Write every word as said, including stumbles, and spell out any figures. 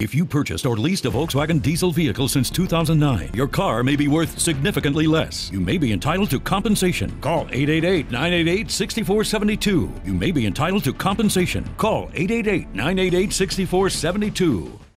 If you purchased or leased a Volkswagen diesel vehicle since two thousand nine, your car may be worth significantly less. You may be entitled to compensation. Call eight eight eight, nine eight eight, six four seven two. You may be entitled to compensation. Call eight eight eight, nine eight eight, six four seven two.